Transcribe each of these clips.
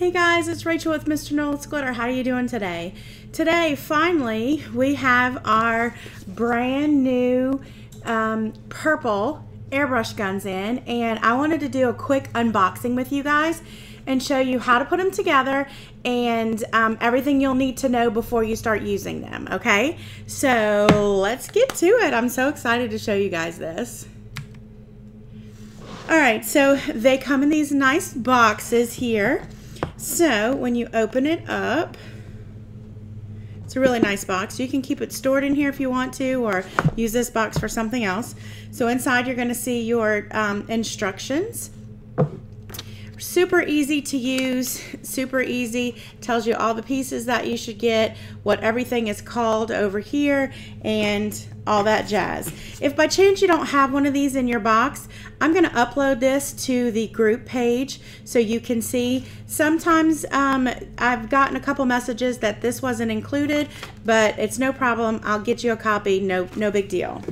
Hey guys, it's Rachel with Mr. Nola's Glitter. How are you doing today? Today, finally, we have our brand new purple airbrush guns in, and I wanted to do a quick unboxing with you guys and show you how to put them together and everything you'll need to know before you start using them, okay? So let's get to it. I'm so excited to show you guys this. All right, so they come in these nice boxes here. So when you open it up, it's a really nice box. You can keep it stored in here if you want to, or use this box for something else. So inside you're gonna see your instructions. Super easy to use, super easy. Tells you all the pieces that you should get, what everything is called over here, and all that jazz. If by chance you don't have one of these in your box, I'm gonna upload this to the group page so you can see. Sometimes I've gotten a couple messages that this wasn't included, but it's no problem. I'll get you a copy, no big deal.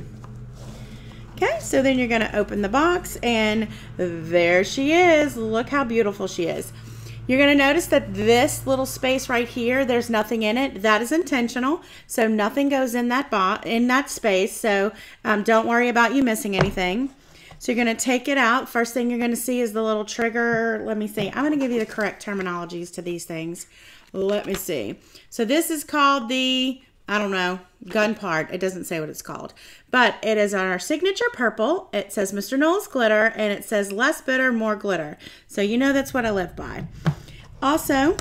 Okay, so then you're gonna open the box, and there she is. Look how beautiful she is. You're gonna notice that this little space right here, there's nothing in it. That is intentional, so nothing goes in that space, so don't worry about you missing anything. So you're gonna take it out. First thing you're gonna see is the little trigger. Let me see, I'm gonna give you the correct terminologies to these things. Let me see. So this is called the, I don't know, gun part. It doesn't say what it's called, but it is on our signature purple. It says Mr. Nola's Glitter, and it says less bitter, more glitter. So you know that's what I live by. Also,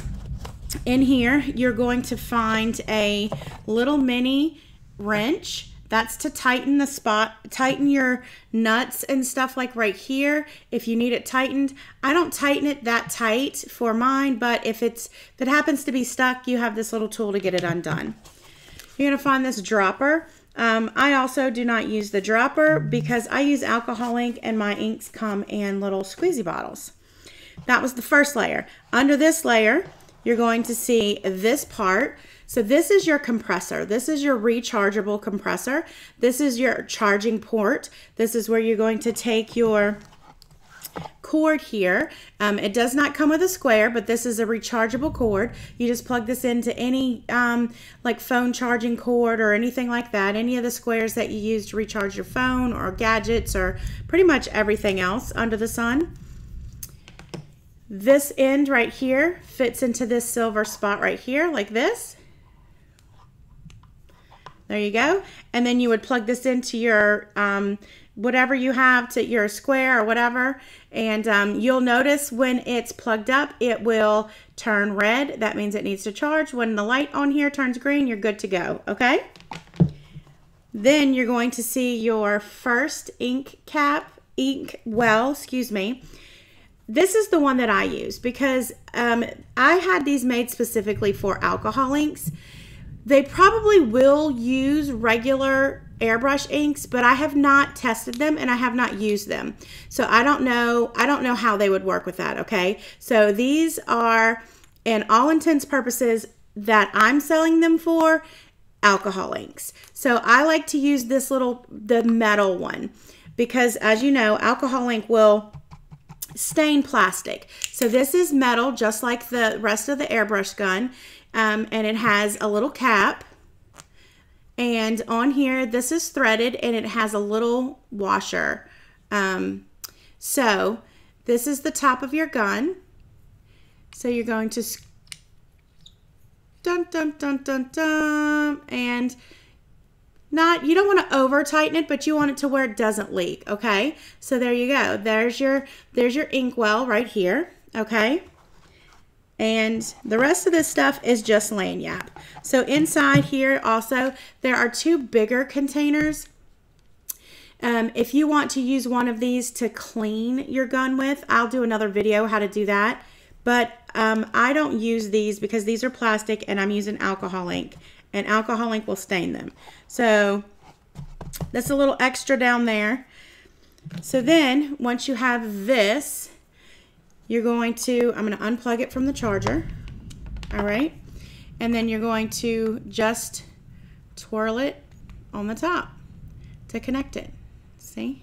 in here, you're going to find a little mini wrench. That's to tighten the spot, tighten your nuts and stuff like right here if you need it tightened. I don't tighten it that tight for mine, but if it happens to be stuck, you have this little tool to get it undone. You're gonna find this dropper. I also do not use the dropper because I use alcohol ink, and my inks come in little squeezy bottles. That was the first layer. Under this layer, you're going to see this part. So this is your compressor. This is your rechargeable compressor. This is your charging port. This is where you're going to take your cord here. It does not come with a square, but this is a rechargeable cord. You just plug this into any like phone charging cord or anything like that, any of the squares that you use to recharge your phone or gadgets or pretty much everything else under the sun. This end right here fits into this silver spot right here like this. There you go. And then you would plug this into your whatever you have, to your square or whatever, and you'll notice when it's plugged up, it will turn red. That means it needs to charge. When the light on here turns green, you're good to go, okay? Then you're going to see your first ink well. This is the one that I use because I had these made specifically for alcohol inks. They probably will use regular airbrush inks, but I have not tested them and I have not used them. So I don't know how they would work with that, okay? So these are, in all intents and purposes that I'm selling them for, alcohol inks. So I like to use this little, the metal one, because as you know, alcohol ink will stain plastic. So this is metal, just like the rest of the airbrush gun. And it has a little cap, and on here this is threaded, and it has a little washer. So this is the top of your gun. So you're going to and you don't want to over tighten it, but you want it to where it doesn't leak, okay? So there you go. There's your inkwell right here, okay? And the rest of this stuff is just lanyap. So inside here also, there are two bigger containers. If you want to use one of these to clean your gun with, I'll do another video how to do that. But I don't use these because these are plastic and I'm using alcohol ink, and alcohol ink will stain them. So that's a little extra down there. So then once you have this, you're going to, I'm going to unplug it from the charger, all right? And then you're going to just twirl it on the top to connect it, see?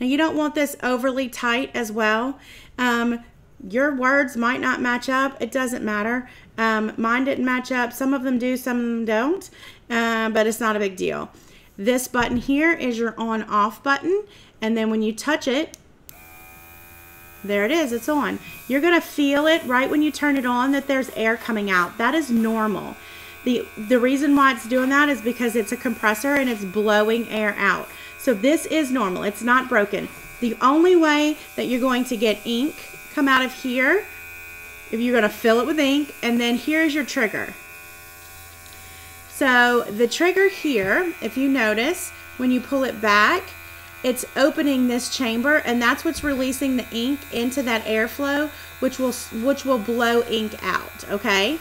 Now you don't want this overly tight as well. Your words might not match up. It doesn't matter. Mine didn't match up. Some of them do, some of them don't, but it's not a big deal. This button here is your on-off button, and then when you touch it, there it is, it's on. You're gonna feel it right when you turn it on that there's air coming out. That is normal. The reason why it's doing that is because it's a compressor and it's blowing air out. So this is normal, it's not broken. The only way that you're going to get ink come out of here, if you're gonna fill it with ink, and then here's your trigger. So the trigger here, if you notice, when you pull it back, it's opening this chamber, and that's what's releasing the ink into that airflow, which will blow ink out, okay?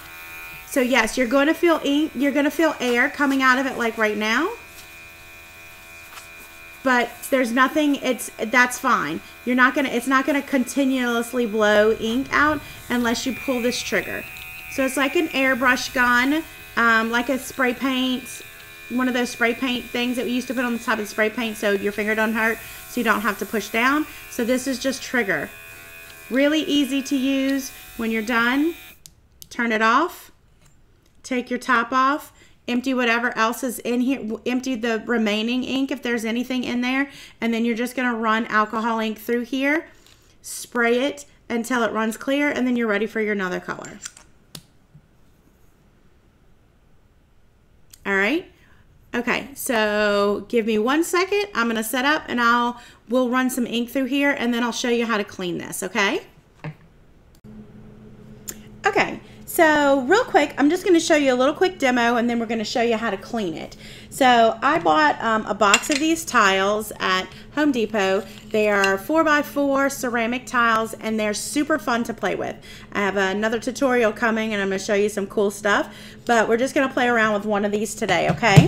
So yes, you're going to feel ink, you're going to feel air coming out of it like right now. But there's nothing, that's fine. You're not going to, it's not going to continuously blow ink out unless you pull this trigger. So it's like an airbrush gun, like a spray paint, one of those spray paint things that we used to put on the top of the spray paint so your finger don't hurt, so you don't have to push down. So this is just trigger. Really easy to use. When you're done, turn it off, take your top off, empty whatever else is in here, empty the remaining ink if there's anything in there, and then you're just gonna run alcohol ink through here, spray it until it runs clear, and then you're ready for your another color. All right. Okay, so give me 1 second. I'm gonna set up and we'll run some ink through here, and then I'll show you how to clean this, okay? Okay, so real quick, I'm just gonna show you a little quick demo, and then we're gonna show you how to clean it. So I bought a box of these tiles at Home Depot. They are 4x4 ceramic tiles, and they're super fun to play with. I have another tutorial coming, and I'm gonna show you some cool stuff, but we're just gonna play around with one of these today, okay?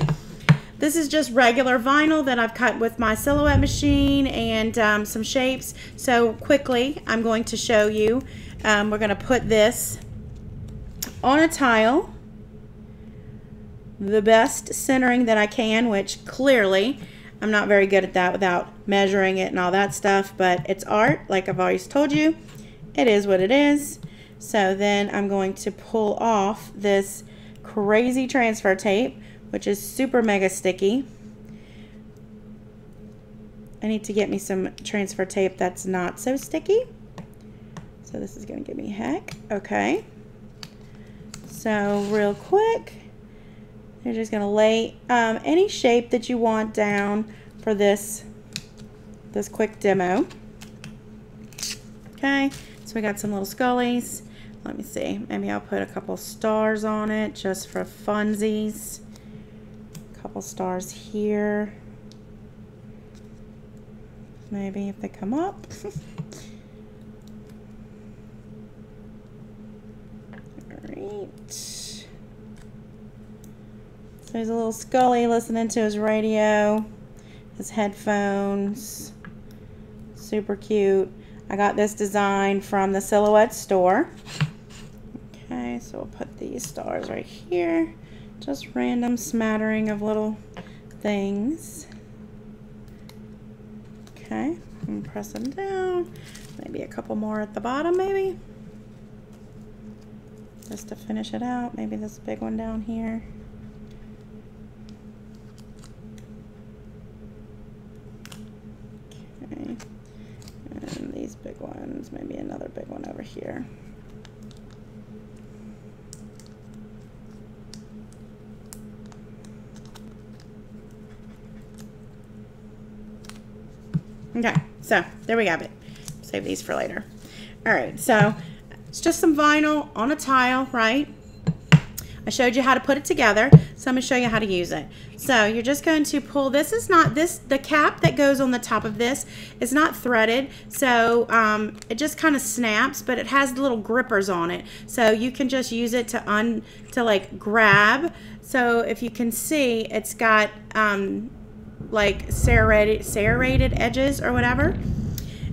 This is just regular vinyl that I've cut with my Silhouette machine and some shapes. So quickly, I'm going to show you. We're going to put this on a tile, the best centering that I can, which clearly I'm not very good at that without measuring it and all that stuff, but it's art, like I've always told you. It is what it is. So then I'm going to pull off this crazy transfer tape, which is super mega sticky. I need to get me some transfer tape that's not so sticky. So this is gonna give me heck, okay. So real quick, you're just gonna lay any shape that you want down for this quick demo. Okay, so we got some little scullies. Let me see, maybe I'll put a couple stars on it just for funsies. Couple stars here, maybe if they come up. All right, so there's a little Scully listening to his radio, his headphones, super cute. I got this design from the Silhouette store. Okay, so we'll put these stars right here. Just random smattering of little things. Okay, I'm gonna press them down. Maybe a couple more at the bottom, maybe. Just to finish it out. Maybe this big one down here. Okay, and these big ones, maybe another big one over here. Okay, so there we have it. Save these for later. All right, so it's just some vinyl on a tile, right? I showed you how to put it together, so I'm gonna show you how to use it. So you're just going to pull, the cap that goes on the top of this is not threaded, so it just kind of snaps, but it has little grippers on it. So you can just use it to like grab. So if you can see, it's got like serrated edges or whatever,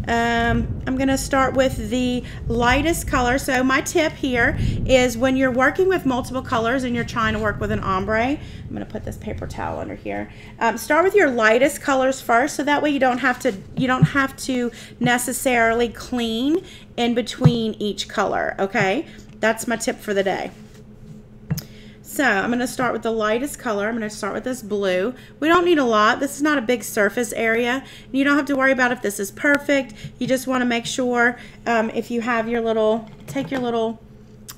I'm going to start with the lightest color. So my tip here is when you're working with multiple colors and you're trying to work with an ombre, I'm going to put this paper towel under here. Start with your lightest colors first, so that way you don't have to necessarily clean in between each color. Okay, that's my tip for the day. So I'm going to start with the lightest color. I'm going to start with this blue. We don't need a lot. This is not a big surface area. You don't have to worry about if this is perfect. You just want to make sure if you have your little, take your little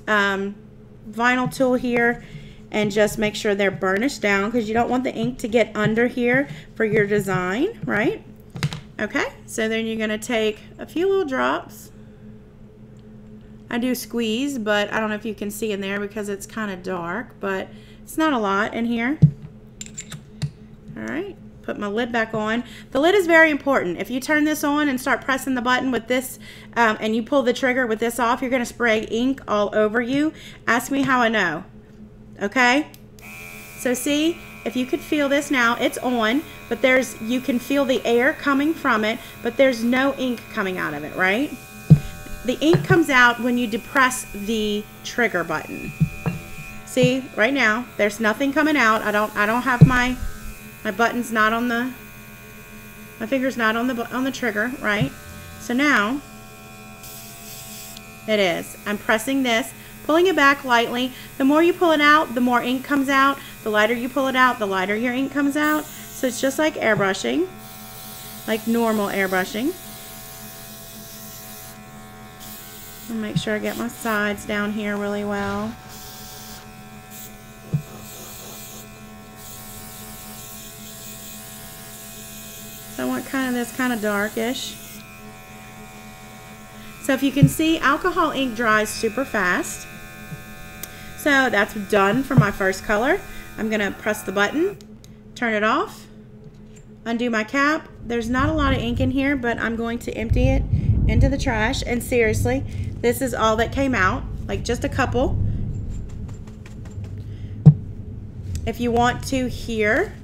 vinyl tool here and just make sure they're burnished down, because you don't want the ink to get under here for your design, right? Okay, so then you're going to take a few little drops. I do squeeze, but I don't know if you can see in there because it's kind of dark, but it's not a lot in here. All right, put my lid back on. The lid is very important. If you turn this on and start pressing the button with this and you pull the trigger with this off, you're going to spray ink all over you. Ask me how I know. Okay, so see, if you could feel this now, it's on, but there's, you can feel the air coming from it, but there's no ink coming out of it, right? The ink comes out when you depress the trigger button. See, right now, there's nothing coming out. I don't have my button's not on the, my finger's not on the trigger, right? So now, it is. I'm pressing this, pulling it back lightly. The more you pull it out, the more ink comes out. The lighter you pull it out, the lighter your ink comes out. So it's just like airbrushing, like normal airbrushing. I'll make sure I get my sides down here really well. So I want kind of this kind of darkish. So if you can see, alcohol ink dries super fast. So that's done for my first color. I'm going to press the button, turn it off, undo my cap. There's not a lot of ink in here, but I'm going to empty it into the trash, and seriously, this is all that came out, like just a couple. If you want to here,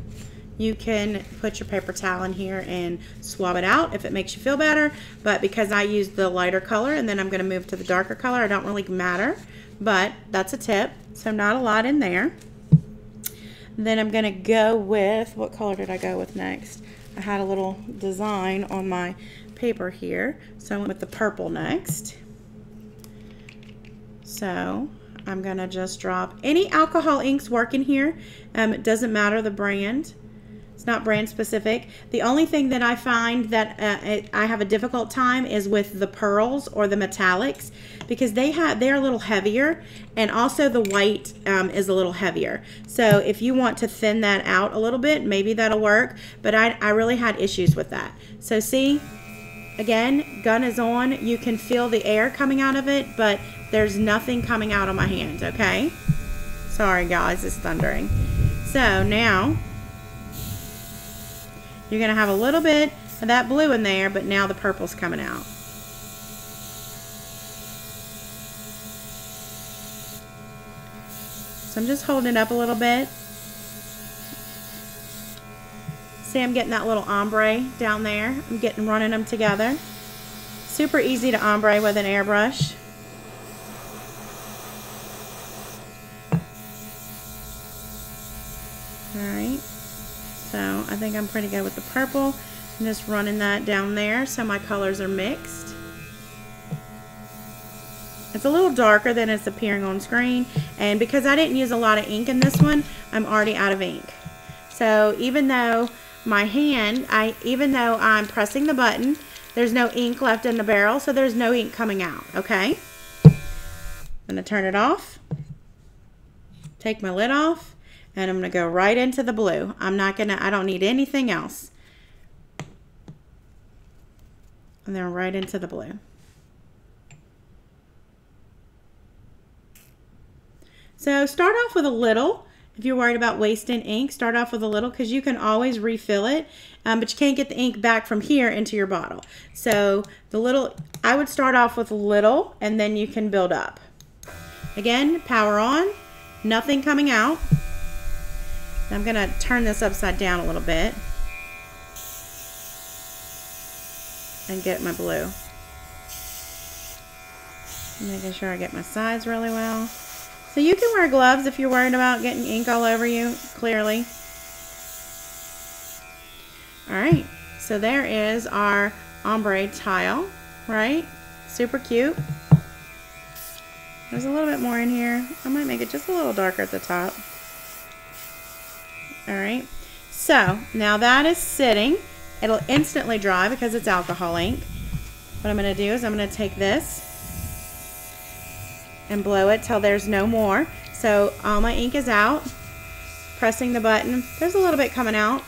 you can put your paper towel in here and swab it out if it makes you feel better, but because I used the lighter color and then I'm going to move to the darker color, I don't really matter, but that's a tip. So not a lot in there. Then I'm going to go with, what color did I go with next? I had a little design on my paper here, so I went with the purple next. So I'm gonna just drop any alcohol inks work in here. It doesn't matter the brand, it's not brand specific. The only thing that I find that I have a difficult time is with the pearls or the metallics, because they're a little heavier, and also the white is a little heavier. So if you want to thin that out a little bit, maybe that'll work, but I really had issues with that. So see, again, gun is on. You can feel the air coming out of it, but there's nothing coming out of my hand, okay? Sorry, guys, it's thundering. So now you're going to have a little bit of that blue in there, but now the purple's coming out. So I'm just holding it up a little bit. See, I'm getting that little ombre down there. I'm running them together. Super easy to ombre with an airbrush. All right, so I think I'm pretty good with the purple. I'm just running that down there so my colors are mixed. It's a little darker than it's appearing on screen, and because I didn't use a lot of ink in this one, I'm already out of ink. So even though my hand, even though I'm pressing the button, there's no ink left in the barrel, so there's no ink coming out, okay? I'm gonna turn it off, take my lid off, and I'm gonna go right into the blue. I don't need anything else. And then right into the blue. So start off with a little. If you're worried about wasting ink, start off with a little, because you can always refill it, but you can't get the ink back from here into your bottle. So the little, I would start off with little, and then you can build up. Again, power on, nothing coming out. I'm gonna turn this upside down a little bit. and get my blue. Making sure I get my size really well. So you can wear gloves if you're worried about getting ink all over you, clearly. Alright, so there is our ombre tile, right? Super cute. There's a little bit more in here. I might make it just a little darker at the top. Alright, so now that is sitting. It'll instantly dry because it's alcohol ink. What I'm going to do is I'm going to take this and blow it till there's no more. So all my ink is out. Pressing the button, there's a little bit coming out,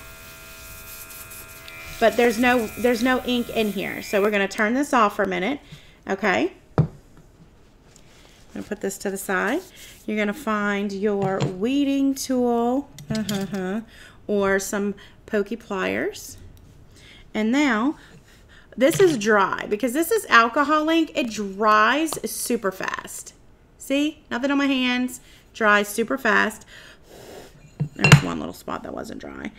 but there's no ink in here. So we're going to turn this off for a minute. Okay. I'm going to put this to the side. You're going to find your weeding tool or some pokey pliers. And now this is dry because this is alcohol ink. It dries super fast. See? Nothing on my hands. Dries super fast. There's one little spot that wasn't dry.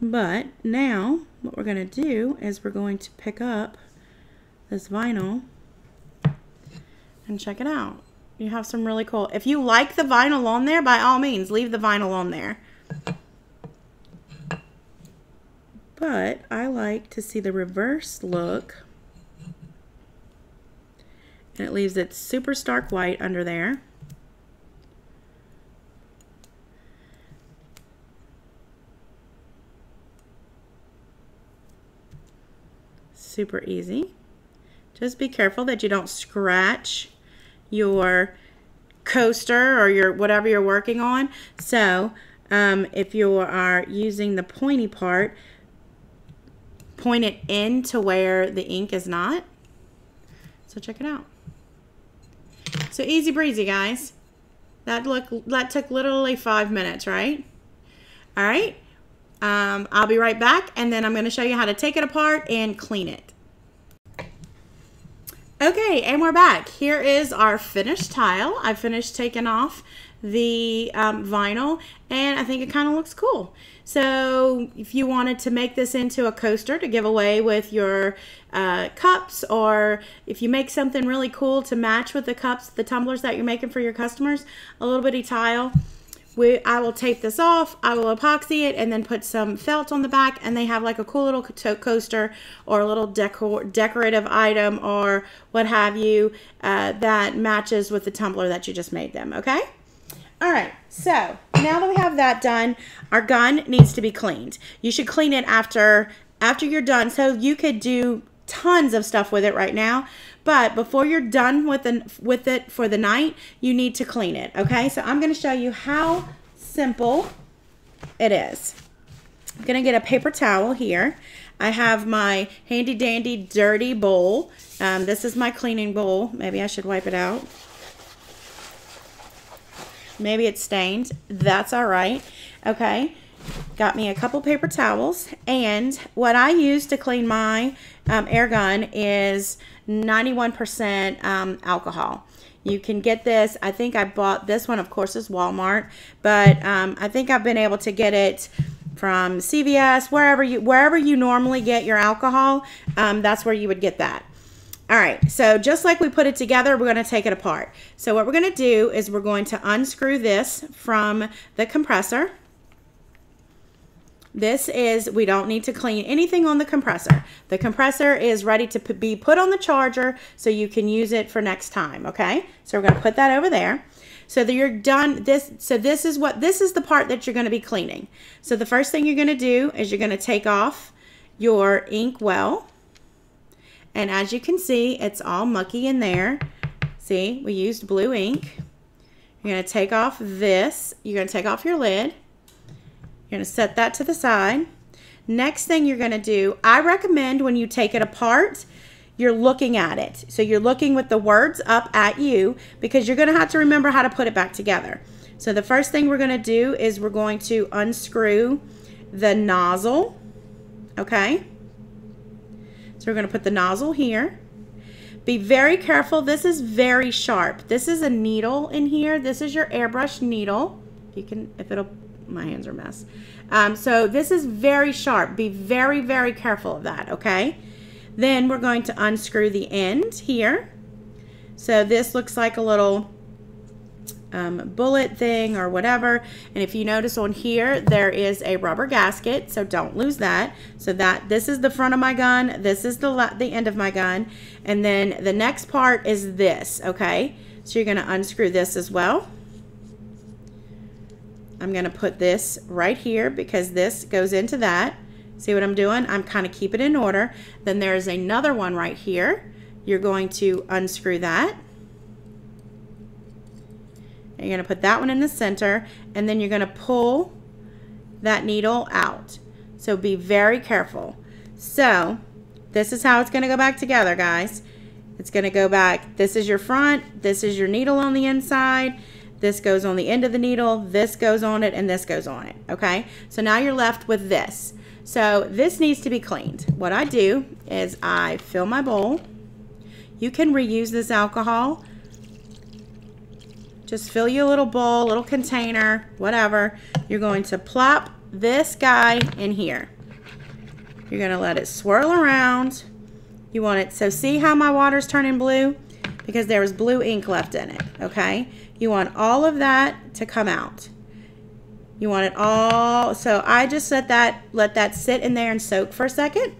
But now what we're going to do is we're going to pick up this vinyl and check it out. You have some really cool. If you like the vinyl on there, by all means, leave the vinyl on there. But I like to see the reverse look, and it leaves it super stark white under there. Super easy. Just be careful that you don't scratch your coaster or your whatever you're working on. So if you are using the pointy part, point it in to where the ink is not. So check it out. So easy breezy, guys. That took literally 5 minutes, right? All right. I'll be right back, and then I'm going to show you how to take it apart and clean it. Okay, and we're back. Here is our finished tile. I finished taking off the vinyl, and I think it kind of looks cool. So if you wanted to make this into a coaster to give away with your cups, or if you make something really cool to match with the cups, the tumblers that you're making for your customers, a little bitty tile, I will tape this off, I will epoxy it, and then put some felt on the back, and they have like a cool little coaster or a little decorative item or what have you that matches with the tumbler that you just made them, okay? All right, so now that we have that done, our gun needs to be cleaned. You should clean it after you're done. So you could do tons of stuff with it right now, but before you're done with it for the night, you need to clean it, okay? So I'm going to show you how simple it is. I'm going to get a paper towel here. I have my handy dandy dirty bowl. This is my cleaning bowl. Maybe I should wipe it out. Maybe it's stained. That's all right. Okay. Got me a couple paper towels. And what I use to clean my air gun is 91% alcohol. You can get this. I think I bought this one, of course, is Walmart. But I think I've been able to get it from CVS, wherever you normally get your alcohol. That's where you would get that. All right, so just like we put it together, we're going to take it apart. So what we're going to do is we're going to unscrew this from the compressor. This is, we don't need to clean anything on the compressor. The compressor is ready to be put on the charger so you can use it for next time, okay? So we're going to put that over there. So that you're done this, so this is the part that you're going to be cleaning. So the first thing you're going to do is you're going to take off your ink well. And as you can see, it's all mucky in there. See, we used blue ink. You're going to take off this. You're going to take off your lid. You're going to set that to the side. Next thing you're going to do, I recommend when you take it apart, you're looking at it. So you're looking with the words up at you because you're going to have to remember how to put it back together. So the first thing we're going to do is we're going to unscrew the nozzle, okay? So we're going to put the nozzle here. Be very careful. This is very sharp. This is a needle in here. This is your airbrush needle. You can, if it'll, my hands are a mess. So this is very sharp. Be very, very careful of that, okay? Then we're going to unscrew the end here. So this looks like a little bullet thing or whatever, and if you notice on here there is a rubber gasket, so don't lose that. So that this is the front of my gun, this is the end of my gun, and then the next part is this. Okay, so you're going to unscrew this as well. I'm going to put this right here because this goes into that. See what I'm doing? I'm kind of keeping it in order. Then there's another one right here. You're going to unscrew that. You're going to put that one in the center, and then you're going to pull that needle out. So be very careful. So this is how it's going to go back together, guys. It's going to go back. This is your front. This is your needle on the inside. This goes on the end of the needle. This goes on it, and this goes on it. Okay? So now you're left with this. So this needs to be cleaned. What I do is I fill my bowl. You can reuse this alcohol. Just fill your little bowl, little container, whatever. You're going to plop this guy in here. You're going to let it swirl around. You want it, so see how my water's turning blue? Because there was blue ink left in it, okay? You want all of that to come out. You want it all, so I just let that sit in there and soak for a second.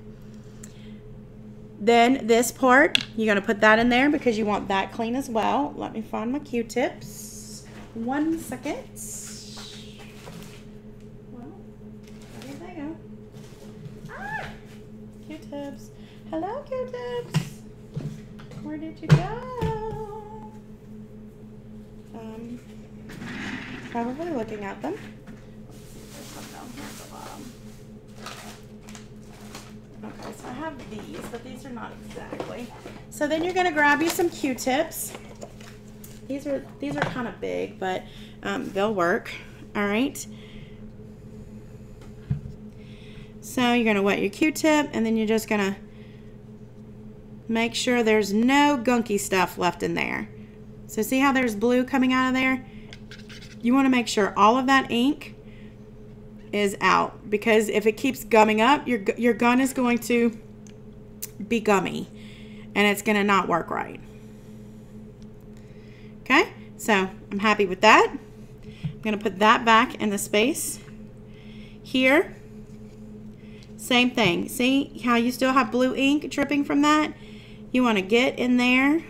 Then this part, you're going to put that in there because you want that clean as well. Let me find my Q-tips. 1 second. Well, there they go. Ah! Q-tips. Hello, Q-tips. Where did you go? Probably looking at them. Let's see if there's one down here at the bottom. Okay, so I have these, but these are not exactly. So then you're going to grab you some Q-tips. These are kind of big, but they'll work. All right. So you're going to wet your Q-tip, and then you're just going to make sure there's no gunky stuff left in there. So see how there's blue coming out of there? You want to make sure all of that ink is out, because if it keeps gumming up, your gun is going to be gummy and it's going to not work right. Okay, so I'm happy with that. I'm going to put that back in the space here. Same thing. See how you still have blue ink dripping from that? You want to get in there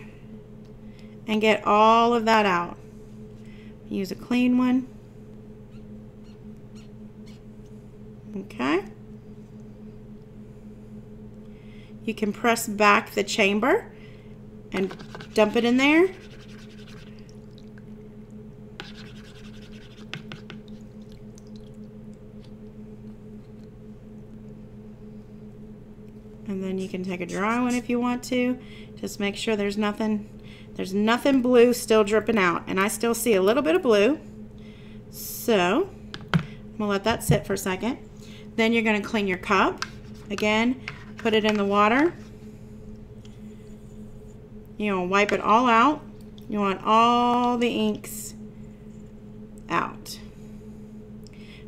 and get all of that out. Use a clean one. Okay, you can press back the chamber and dump it in there. And then you can take a dry one if you want to. Just make sure there's nothing blue still dripping out. And I still see a little bit of blue. So I'm gonna let that sit for a second. Then you're going to clean your cup. Again, put it in the water. You want to wipe it all out. You want all the inks out.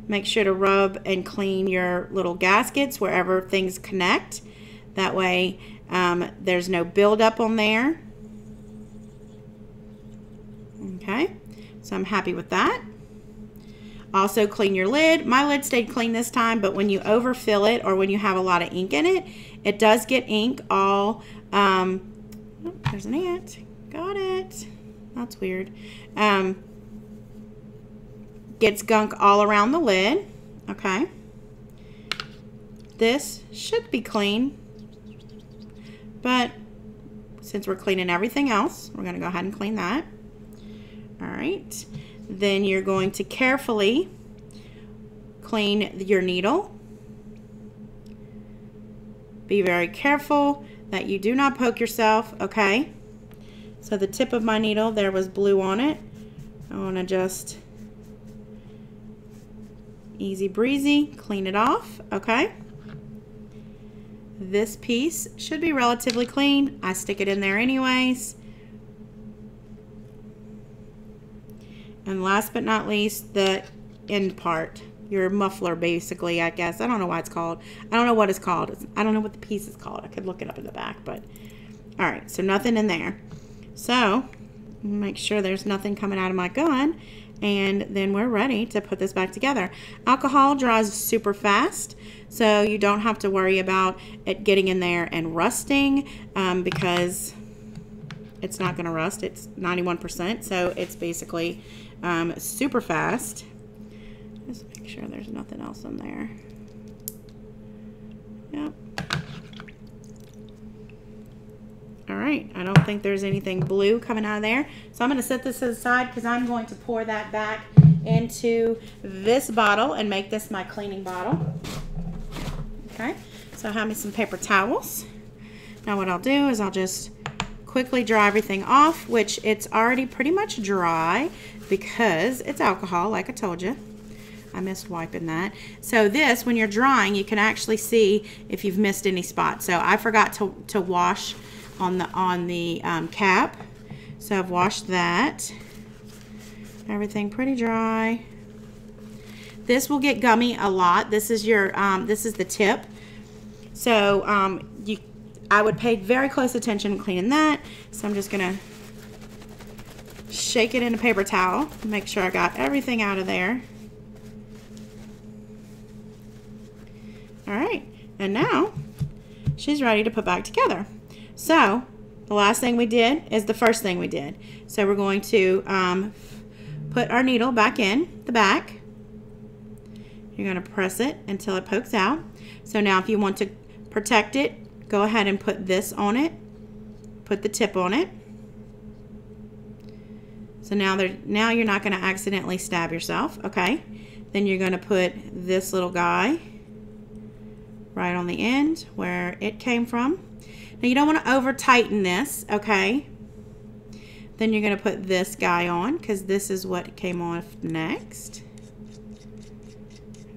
Make sure to rub and clean your little gaskets wherever things connect. That way there's no buildup on there. Okay, so I'm happy with that. Also clean your lid. My lid stayed clean this time, but when you overfill it or when you have a lot of ink in it, it does get ink all, oh, there's an ant, got it. That's weird. Gets gunk all around the lid, okay. This should be clean, but since we're cleaning everything else, we're gonna go ahead and clean that, all right. Then you're going to carefully clean your needle. Be very careful that you do not poke yourself, okay? So the tip of my needle, there was blue on it. I want to just easy breezy, clean it off, okay? This piece should be relatively clean. I stick it in there anyways. And last but not least, the end part. your muffler, basically, I guess. I don't know why it's called. I don't know what it's called. I don't know what the piece is called. I could look it up in the back, but all right, so nothing in there. So make sure there's nothing coming out of my gun, and then we're ready to put this back together. Alcohol dries super fast, so you don't have to worry about it getting in there and rusting, because it's not going to rust. It's 91%, so it's basically super fast. Just make sure there's nothing else in there. Yep. All right, I don't think there's anything blue coming out of there. So I'm going to set this aside because I'm going to pour that back into this bottle and make this my cleaning bottle. Okay, so I have me some paper towels. Now what I'll do is I'll just quickly dry everything off, which it's already pretty much dry because it's alcohol, like I told you. I missed wiping that. So this, when you're drying, you can actually see if you've missed any spots. So I forgot to wash on the cap, so I've washed that. Everything pretty dry. This will get gummy a lot. This is your this is the tip. So I would pay very close attention to cleaning that. So I'm just gonna shake it in a paper towel. Make sure I got everything out of there. All right, and now she's ready to put back together. So the last thing we did is the first thing we did. So we're going to put our needle back in the back. You're going to press it until it pokes out. So now if you want to protect it, go ahead and put this on it. Put the tip on it. So now you're not going to accidentally stab yourself. Okay. Then you're going to put this little guy right on the end where it came from. Now you don't want to over tighten this, okay? Then you're going to put this guy on because this is what came off next.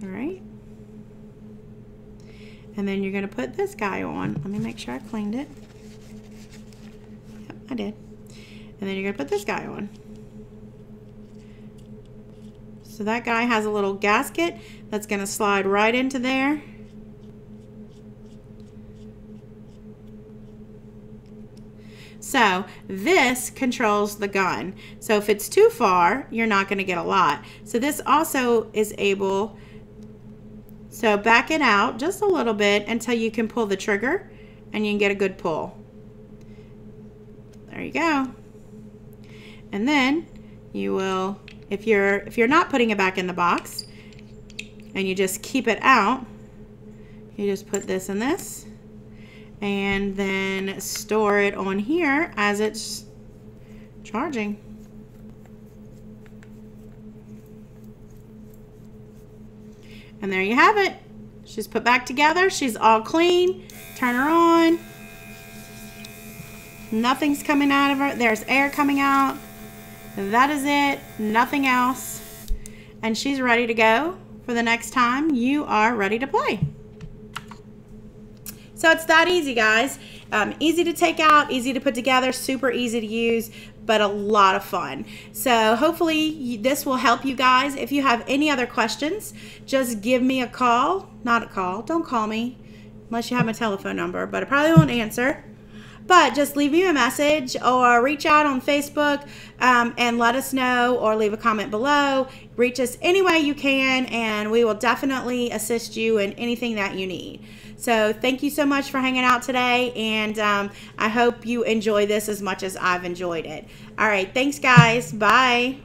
All right. And then you're going to put this guy on. Let me make sure I cleaned it. Yep, I did. And then you're going to put this guy on. So that guy has a little gasket that's going to slide right into there. So this controls the gun. So if it's too far, you're not going to get a lot. So this also is able, so back it out just a little bit until you can pull the trigger and you can get a good pull. There you go. And then you will, if you're not putting it back in the box and you just keep it out, you just put this in this. And then store it on here as it's charging. And there you have it. She's put back together. She's all clean. Turn her on. Nothing's coming out of her. There's air coming out. That is it. Nothing else. And she's ready to go for the next time you are ready to play. So it's that easy, guys. Easy to take out, easy to put together, super easy to use, but a lot of fun. So hopefully this will help you guys. If you have any other questions, just give me a call. Not a call, don't call me, unless you have my telephone number, but I probably won't answer. But just leave me a message or reach out on Facebook and let us know, or leave a comment below. Reach us any way you can, and we will definitely assist you in anything that you need. So thank you so much for hanging out today, and I hope you enjoy this as much as I've enjoyed it. All right, thanks guys, bye.